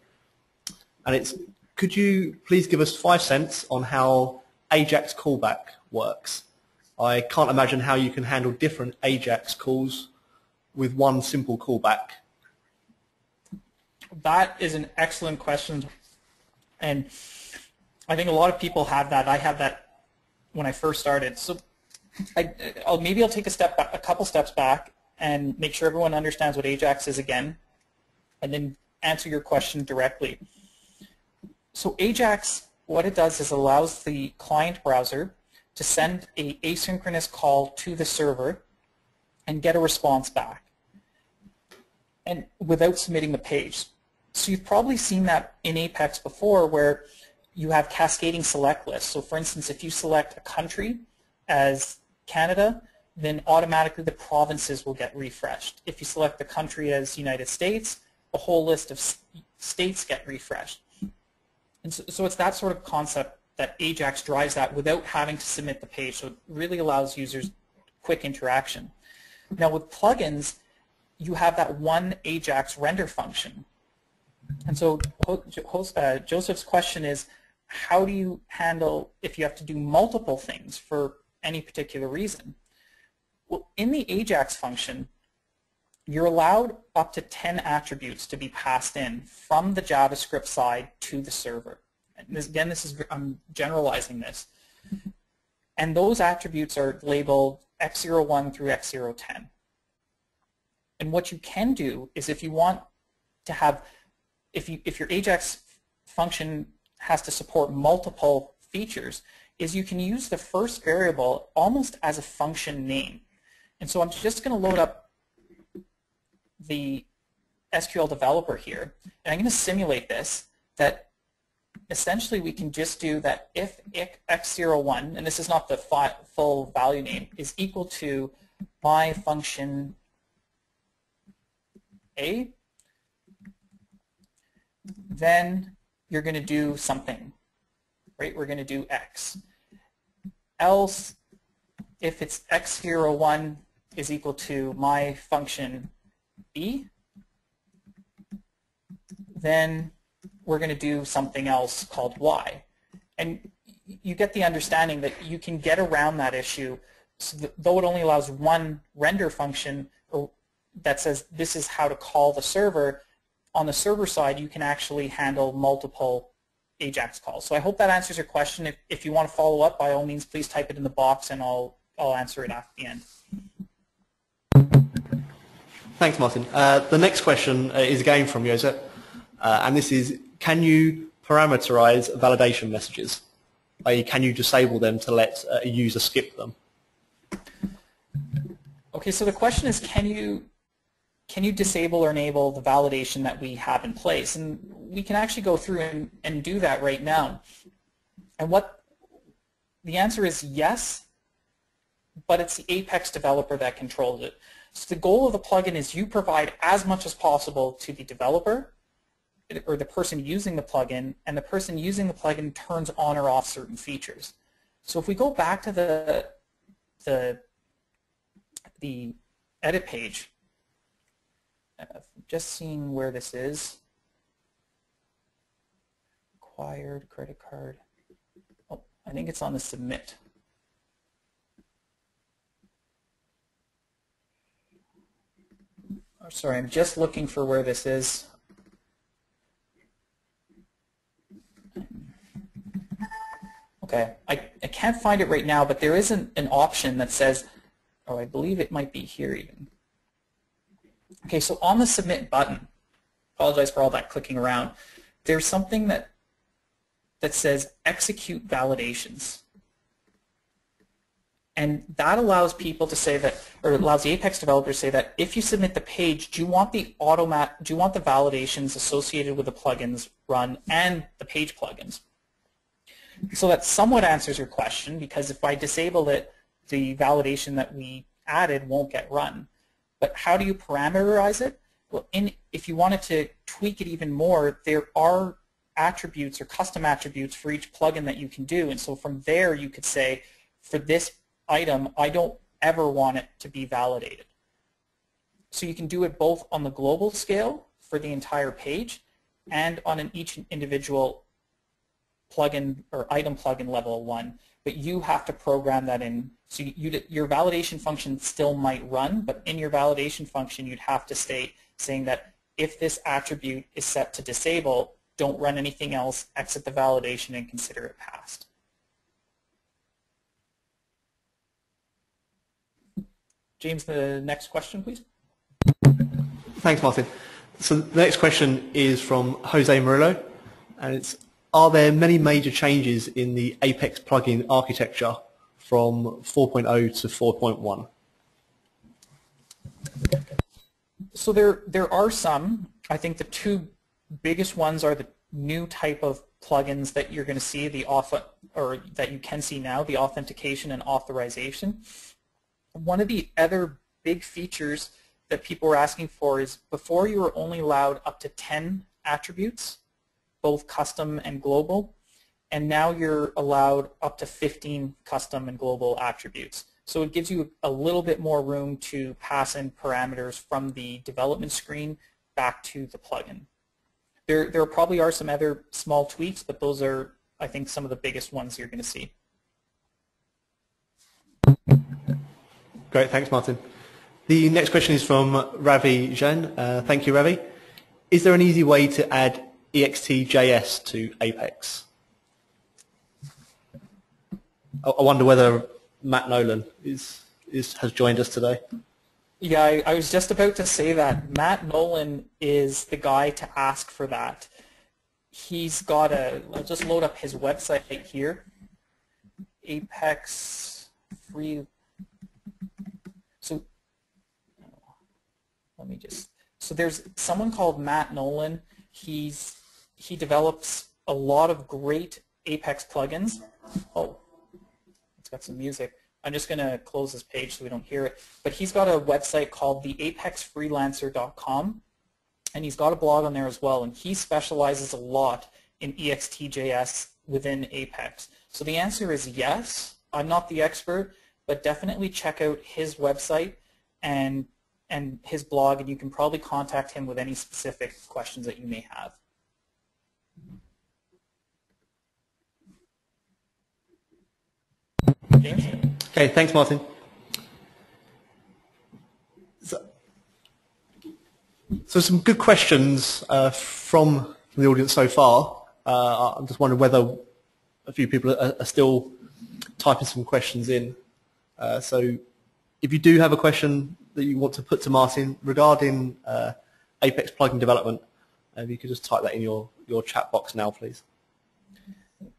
And it's, could you please give us five cents on how AJAX callback works? I can't imagine how you can handle different AJAX calls with one simple callback? That is an excellent question. And I think a lot of people have that. I had that when I first started. So I, I'll, maybe I'll take a step back, a couple steps back and make sure everyone understands what AJAX is again, and then answer your question directly. So AJAX, what it does is allows the client browser to send an asynchronous call to the server and get a response back, and without submitting the page. So you've probably seen that in APEX before, where you have cascading select lists. So for instance, if you select a country as Canada, then automatically the provinces will get refreshed. If you select the country as United States, the whole list of states get refreshed. And so, so it's that sort of concept that AJAX drives that without having to submit the page. So it really allows users quick interaction. Now with plugins, you have that one AJAX render function. And so uh, Josep's question is, how do you handle if you have to do multiple things for any particular reason? Well, in the AJAX function, you're allowed up to ten attributes to be passed in from the JavaScript side to the server. And this, again, this is, I'm generalizing this. And those attributes are labeled x zero one through x zero ten. And what you can do is, if you want to have, if, you, if your AJAX function has to support multiple features, is you can use the first variable almost as a function name. And so I'm just going to load up the S Q L developer here, and I'm going to simulate this, that essentially we can just do that if x zero one, and this is not the full value name, is equal to my function A, then you're going to do something, right? We're going to do x. Else, if it's x zero one is equal to my function B, then we're going to do something else called Y. And you get the understanding that you can get around that issue, so that though it only allows one render function or that says this is how to call the server, on the server side you can actually handle multiple AJAX calls. So I hope that answers your question. If, if you want to follow up, by all means, please type it in the box and I'll, I'll answer it after the end. Thanks, Martin. Uh, the next question is again from Josep, uh, and this is, can you parameterize validation messages? that is, can you disable them to let a user skip them? Okay, so the question is, can you can you disable or enable the validation that we have in place? And we can actually go through and, and do that right now. And what the answer is yes, but it's the APEX developer that controls it. So the goal of the plugin is you provide as much as possible to the developer or the person using the plugin, and the person using the plugin turns on or off certain features. So if we go back to the, the, the edit page, I've just seen where this is. Required credit card. Oh, I think it's on the submit. Sorry, I'm just looking for where this is. Okay, I, I can't find it right now, but there is an, an option that says, oh, I believe it might be here even. Okay, so on the submit button, apologize for all that clicking around, there's something that that says execute validations. And that allows people to say that, or allows the APEX developer to say that if you submit the page, do you want the automat, do you want the validations associated with the plugins run and the page plugins? So that somewhat answers your question, because if I disable it, the validation that we added won't get run. But how do you parameterize it? Well, in, if you wanted to tweak it even more, there are attributes or custom attributes for each plugin that you can do. And so from there, you could say, for this item, I don't ever want it to be validated. So you can do it both on the global scale for the entire page and on an each individual plugin or item plugin level one, but you have to program that in. So you, your validation function still might run, but in your validation function, you'd have to state saying that if this attribute is set to disable, don't run anything else, exit the validation, and consider it passed. James, the next question, please. Thanks, Martin. So the next question is from Jose Murillo, and it's, are there many major changes in the APEX plugin architecture from four point oh to four point one? So there, there are some. I think the two biggest ones are the new type of plugins that you're going to see, the auth or that you can see now, the authentication and authorization. One of the other big features that people were asking for is before you were only allowed up to ten attributes, both custom and global, and now you're allowed up to fifteen custom and global attributes. So it gives you a little bit more room to pass in parameters from the development screen back to the plugin. There, there probably are some other small tweaks, but those are, I think, some of the biggest ones you're going to see. Great, thanks, Martin. The next question is from Ravi Jen. Uh, thank you, Ravi. Is there an easy way to add ExtJS to APEX? I wonder whether Matt Nolan is, is, has joined us today. Yeah, I, I was just about to say that. Matt Nolan is the guy to ask for that. He's got a, I'll just load up his website right here. Apex free, so let me just, so there's someone called Matt Nolan. He's, he develops a lot of great APEX plugins. Oh, it's got some music. I'm just going to close this page so we don't hear it. But he's got a website called the apex freelancer dot com, and he's got a blog on there as well, and he specializes a lot in ExtJS within APEX. So the answer is yes. I'm not the expert, but definitely check out his website and and his blog, and you can probably contact him with any specific questions that you may have. James? Okay, thanks, Martin. So, so some good questions uh, from the audience so far. Uh, I'm just wondering whether a few people are, are still typing some questions in. Uh, so if you do have a question that you want to put to Martin regarding uh, APEX plugin development, if you could just type that in your, your chat box now, please.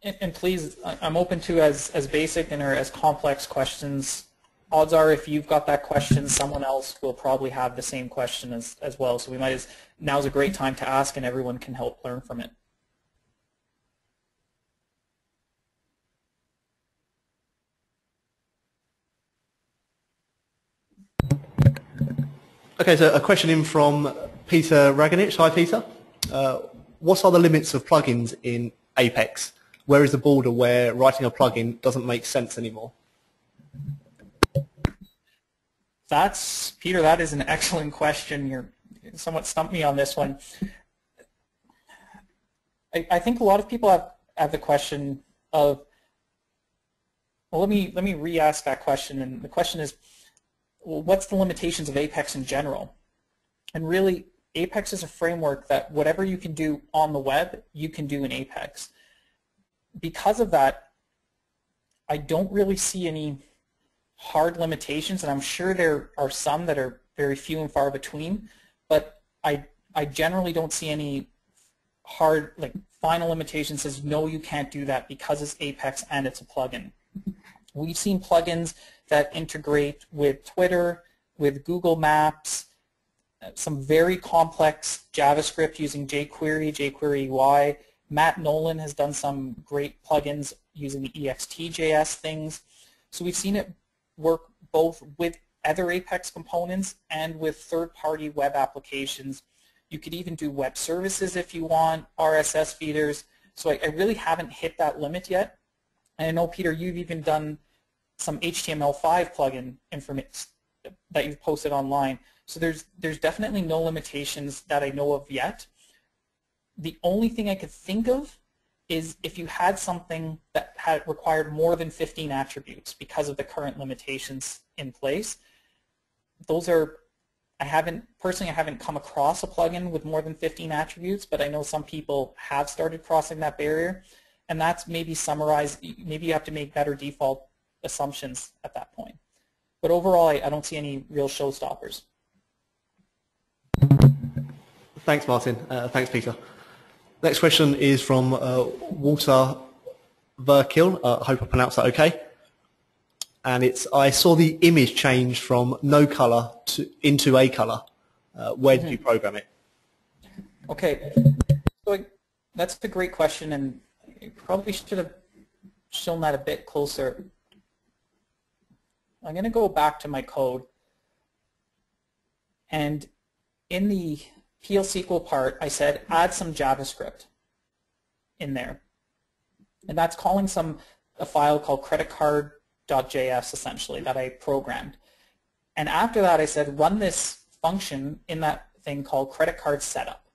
And, and please, I'm open to as, as basic and or as complex questions. Odds are if you've got that question, someone else will probably have the same question as, as well. So we might as, now's a great time to ask, and everyone can help learn from it. Okay, so a question in from Peter Raganich. Hi, Peter. Uh, what are the limits of plugins in APEX? Where is the border where writing a plugin doesn't make sense anymore? That's, Peter, that is an excellent question. You're somewhat stumped me on this one. I, I think a lot of people have, have the question of, well, let me, let me re-ask that question, and the question is, what's the limitations of APEX in general? And really, APEX is a framework that whatever you can do on the web, you can do in APEX. Because of that, I don't really see any hard limitations, and I'm sure there are some that are very few and far between, but I, I generally don't see any hard, like, final limitation says, no, you can't do that because it's APEX and it's a plugin. We've seen plugins that integrate with Twitter, with Google Maps, some very complex JavaScript using jQuery, jQuery U I. Matt Nolan has done some great plugins using the ExtJS things. So we've seen it work both with other APEX components and with third-party web applications. You could even do web services if you want, R S S feeders. So I, I really haven't hit that limit yet. And I know, Peter, you've even done some H T M L five plugin information that you've posted online. So there's, there's definitely no limitations that I know of yet. The only thing I could think of is if you had something that had required more than fifteen attributes because of the current limitations in place. Those are, I haven't, personally I haven't come across a plugin with more than fifteen attributes, but I know some people have started crossing that barrier, and that's maybe summarized, maybe you have to make better default assumptions at that point. But overall, I, I don't see any real showstoppers. Thanks, Martin. Uh, thanks, Peter. Next question is from uh, Walter Verkill. I uh, hope I pronounced that okay. And it's, I saw the image change from no color to into a color. Uh, where did mm-hmm. you program it? Okay, so that's a great question, and you probably should have shown that a bit closer. I'm going to go back to my code, and in the P L S Q L part, I said add some JavaScript in there, and that's calling some a file called credit card. .js essentially that I programmed. And after that I said run this function in that thing called credit card setup.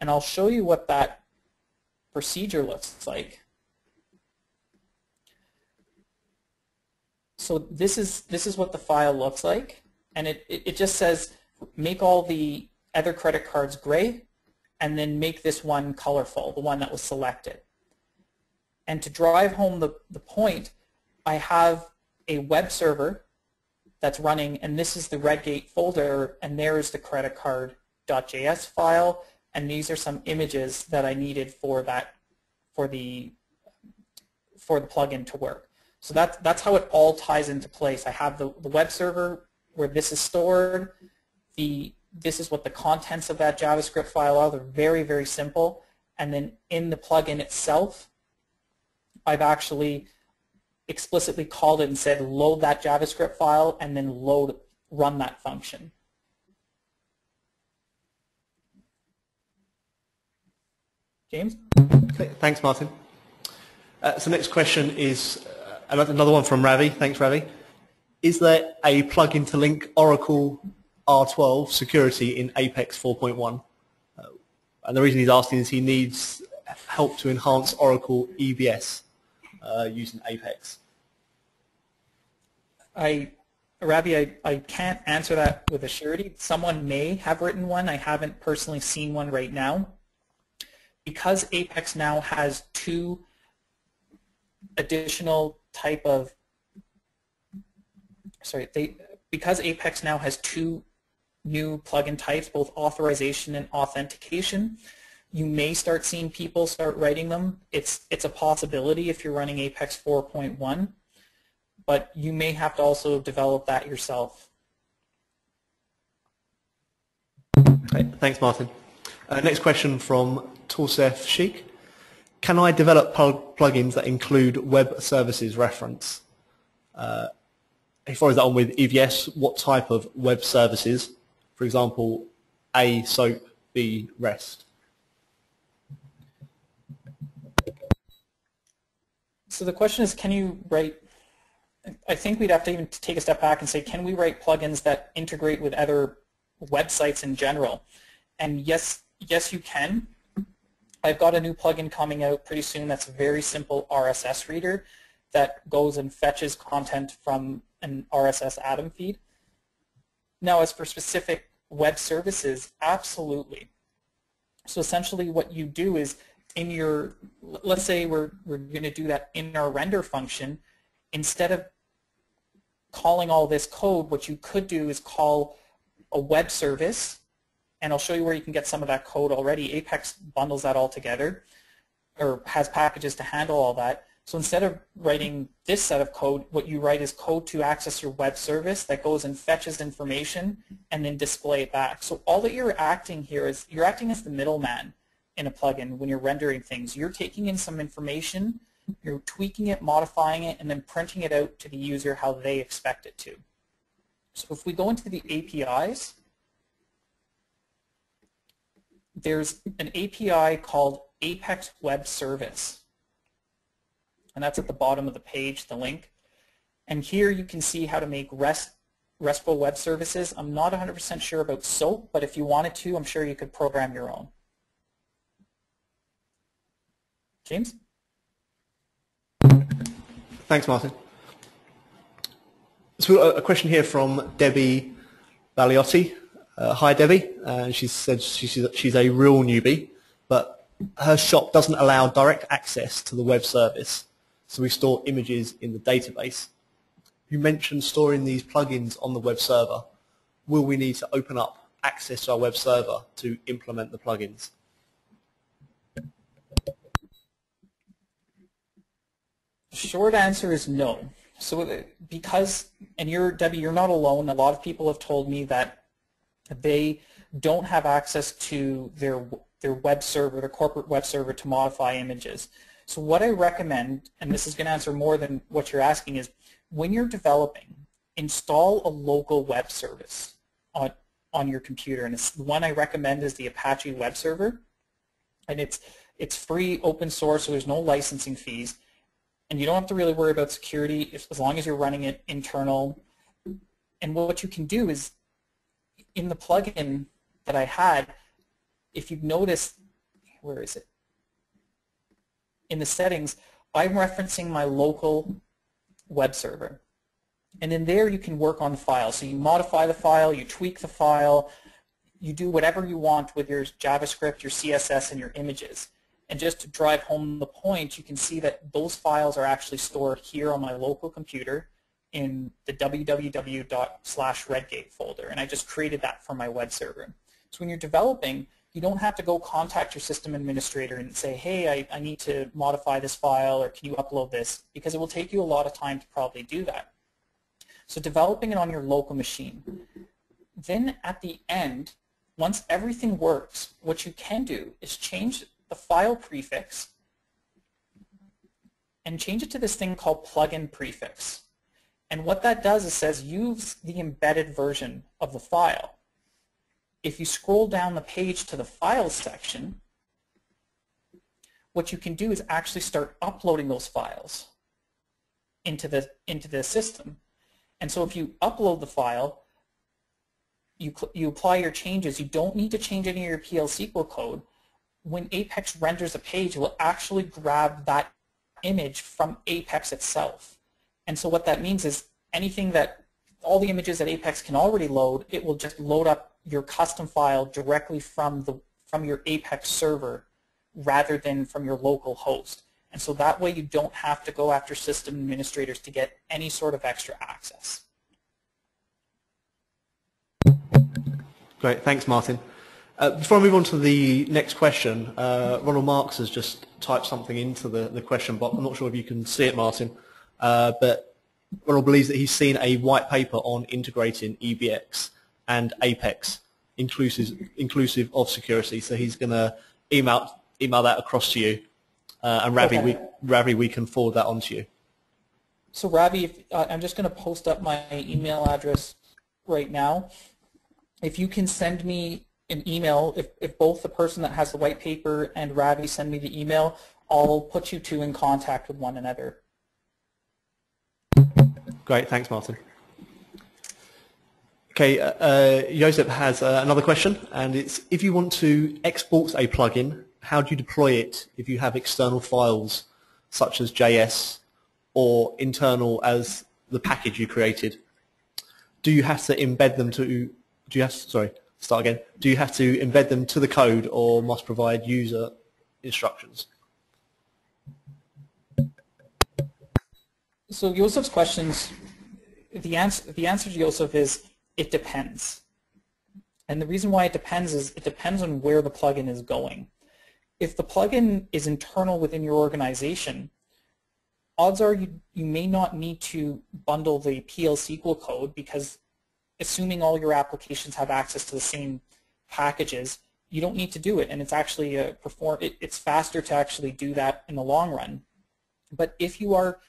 And I'll show you what that procedure looks like. So this is this is what the file looks like, and it, it, it just says make all the other credit cards gray and then make this one colorful, the one that was selected. And to drive home the, the point, I have a web server that's running, and this is the Redgate folder, and there is the credit card.js file, and these are some images that I needed for that, for the for the plugin to work. So that's that's how it all ties into place. I have the, the web server where this is stored. The this is what the contents of that JavaScript file are. They're very, very simple. And then in the plugin itself, I've actually explicitly called it and said load that JavaScript file and then load run that function. James? Thanks, Martin. Uh, so next question is uh, another one from Ravi. Thanks, Ravi. Is there a plugin to link Oracle R twelve security in APEX four point one? Uh, and the reason he's asking is he needs help to enhance Oracle E B S. Uh, using APEX. I, Ravi, I, I can't answer that with a surety. Someone may have written one. I haven't personally seen one right now. Because APEX now has two additional type of, sorry, they, because APEX now has two new plugin types, both authorization and authentication, you may start seeing people start writing them. It's it's a possibility if you're running APEX four point one, but you may have to also develop that yourself. Okay, thanks, Martin. Uh, next question from Torsef Sheikh. Can I develop plug plugins that include web services reference? Uh, he follows that on with, if yes, what type of web services? For example, A, SOAP, B, REST. So the question is, can you write, I think we'd have to even take a step back and say, can we write plugins that integrate with other websites in general? And yes, yes you can. I've got a new plugin coming out pretty soon that's a very simple R S S reader that goes and fetches content from an R S S atom feed. Now as for specific web services, absolutely. So essentially what you do is, in your, let's say we're, we're going to do that in our render function, instead of calling all this code, what you could do is call a web service, and I'll show you where you can get some of that code already. APEX bundles that all together, or has packages to handle all that. So instead of writing this set of code, what you write is code to access your web service that goes and fetches information and then display it back. So all that you're acting here is, you're acting as the middleman in a plugin. When you're rendering things, you're taking in some information, you're tweaking it, modifying it, and then printing it out to the user how they expect it to. So if we go into the A P Is, there's an A P I called APEX Web Service, and that's at the bottom of the page, the link. And here you can see how to make REST, RESTful web services. I'm not one hundred percent sure about SOAP, but if you wanted to, I'm sure you could program your own. James? Thanks, Martin. So a question here from Debbie Baliotti. Uh, hi, Debbie. Uh, she said she, she's, she's a real newbie, but her shop doesn't allow direct access to the web service, so we store images in the database. You mentioned storing these plugins on the web server. Will we need to open up access to our web server to implement the plugins? Short answer is no. So because, and you're, Debbie, you're not alone. A lot of people have told me that they don't have access to their, their web server, their corporate web server, to modify images. So what I recommend, and this is going to answer more than what you're asking, is when you're developing, install a local web service on, on your computer. And it's, the one I recommend is the Apache web server. And it's, it's free, open source, so there's no licensing fees. And you don't have to really worry about security if, as long as you're running it internal. And what you can do is, in the plugin that I had, if you've noticed, where is it? In the settings, I'm referencing my local web server. And in there, you can work on the file. So you modify the file, you tweak the file, you do whatever you want with your JavaScript, your C S S, and your images. And just to drive home the point, you can see that those files are actually stored here on my local computer in the w w w dot slash redgate folder. And I just created that for my web server. So when you're developing, you don't have to go contact your system administrator and say, hey, I, I need to modify this file, or can you upload this? Because it will take you a lot of time to probably do that. So developing it on your local machine. Then at the end, once everything works, what you can do is change the file prefix and change it to this thing called plugin prefix. And what that does is says use the embedded version of the file. If you scroll down the page to the files section, what you can do is actually start uploading those files into the, into the system. And so if you upload the file, you, you apply your changes. You don't need to change any of your P L S Q L code. When APEX renders a page, it will actually grab that image from APEX itself. And so what that means is anything that, all the images that APEX can already load, it will just load up your custom file directly from, the, from your APEX server rather than from your local host. And so that way you don't have to go after system administrators to get any sort of extra access. Great, thanks, Martin. Uh, before I move on to the next question, uh, Ronald Marks has just typed something into the, the question box. I'm not sure if you can see it, Martin, uh, but Ronald believes that he's seen a white paper on integrating E B X and APEX, inclusive, inclusive of security. So he's going to email, email that across to you. Uh, and Ravi, okay. we, Ravi, we can forward that on to you. So Ravi, if, uh, I'm just going to post up my email address right now. If you can send me an email, if, if both the person that has the white paper and Ravi send me the email, I'll put you two in contact with one another. Great, thanks, Martin. Okay, uh, uh, Josep has uh, another question, and it's, if you want to export a plugin, how do you deploy it if you have external files such as J S, or internal as the package you created? Do you have to embed them to, do you have, sorry, Start again. Do you have to embed them to the code, or must provide user instructions? So Josep's questions, the answer, the answer to Josep is it depends. And the reason why it depends is it depends on where the plugin is going. If the plugin is internal within your organization, odds are you, you may not need to bundle the P L S Q L code, because assuming all your applications have access to the same packages, you don't need to do it, and it's actually a perform. It, it's faster to actually do that in the long run. But if you are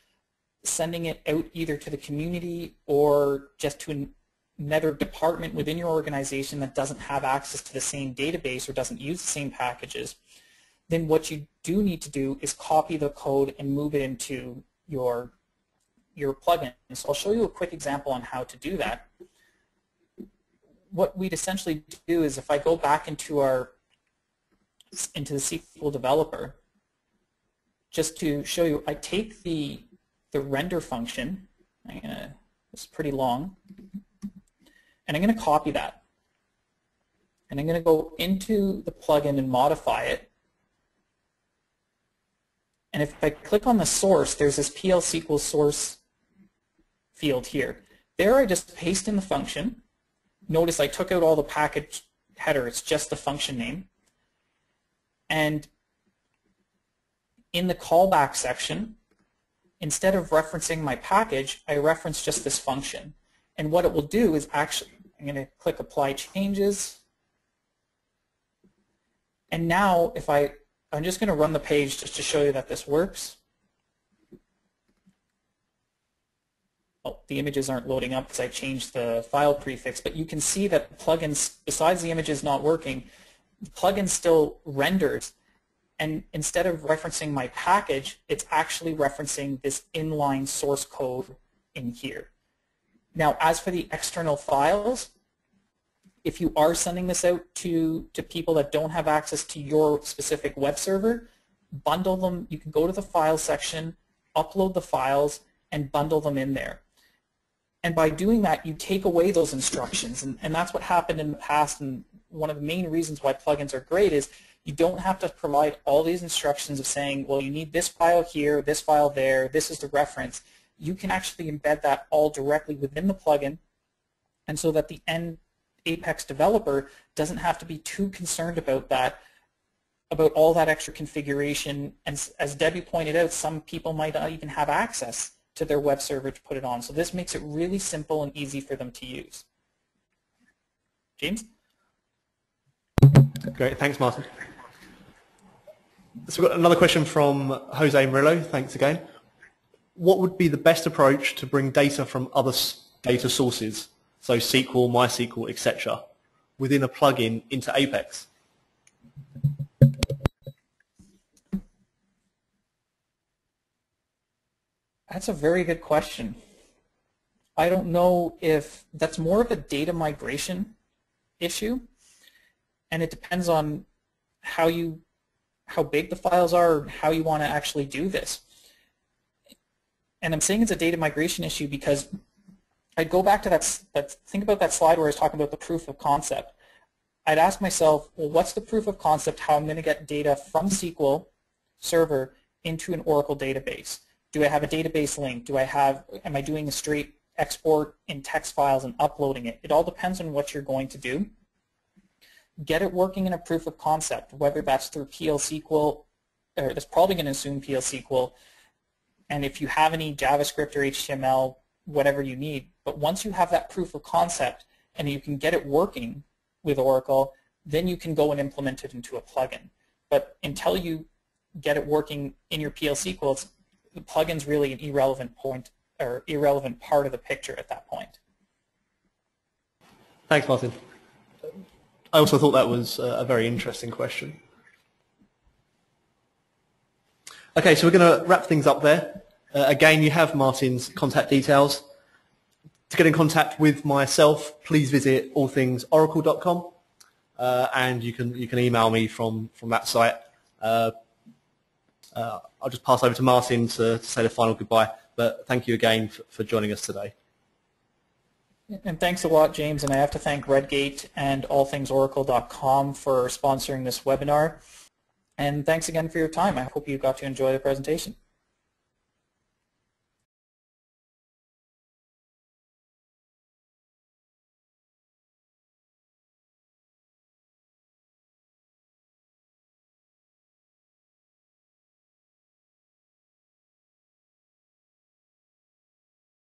sending it out either to the community or just to an, another department within your organization that doesn't have access to the same database or doesn't use the same packages, then what you do need to do is copy the code and move it into your your plugin. And so I'll show you a quick example on how to do that. What we'd essentially do is, if I go back into our into the S Q L developer, just to show you, I take the, the render function, I'm gonna, it's pretty long, and I'm going to copy that. And I'm going to go into the plugin and modify it. And if I click on the source, there's this P L S Q L source field here. There I just paste in the function. Notice I took out all the package header, it's just the function name. And in the callback section, instead of referencing my package, I reference just this function. And what it will do is actually, I'm going to click Apply Changes. And now if I, I'm just going to run the page just to show you that this works. Oh, the images aren't loading up because I changed the file prefix, but you can see that the plugins, besides the images not working, the plugin still renders. And instead of referencing my package, it's actually referencing this inline source code in here. Now, as for the external files, if you are sending this out to, to people that don't have access to your specific web server, bundle them. You can go to the file section, upload the files, and bundle them in there. And by doing that, you take away those instructions. And, and that's what happened in the past. And one of the main reasons why plugins are great is you don't have to provide all these instructions of saying, well, you need this file here, this file there, this is the reference. You can actually embed that all directly within the plugin, and so that the end Apex developer doesn't have to be too concerned about that, about all that extra configuration. And as Debbie pointed out, some people might not even have access to their web server to put it on. So this makes it really simple and easy for them to use. James? Great, thanks, Martin. So we've got another question from Jose Murillo, thanks again. What would be the best approach to bring data from other data sources, so S Q L, MySQL, et cetera, within a plugin into Apex? That's a very good question. I don't know if that's more of a data migration issue, and it depends on how you, how big the files are, and how you want to actually do this. And I'm saying it's a data migration issue because I'd go back to that, that, think about that slide where I was talking about the proof of concept. I'd ask myself, well, what's the proof of concept how I'm going to get data from S Q L Server into an Oracle database? Do I have a database link? Do I have, am I doing a straight export in text files and uploading it? It all depends on what you're going to do. Get it working in a proof of concept, whether that's through P L S Q L, or it's probably going to assume P L S Q L, and if you have any JavaScript or H T M L, whatever you need. But once you have that proof of concept and you can get it working with Oracle, then you can go and implement it into a plugin. But until you get it working in your P L S Q L, it's, the plugin's really an irrelevant point or irrelevant part of the picture at that point. Thanks, Martin. I also thought that was a very interesting question. Okay, so we're going to wrap things up there. Uh, again, you have Martin's contact details. To get in contact with myself, please visit all things oracle dot com, uh, and you can you can email me from from that site. Uh, uh, I'll just pass over to Martin to, to say the final goodbye. But thank you again for, for joining us today. And thanks a lot, James. And I have to thank Redgate and all things oracle dot com for sponsoring this webinar. And thanks again for your time. I hope you got to enjoy the presentation.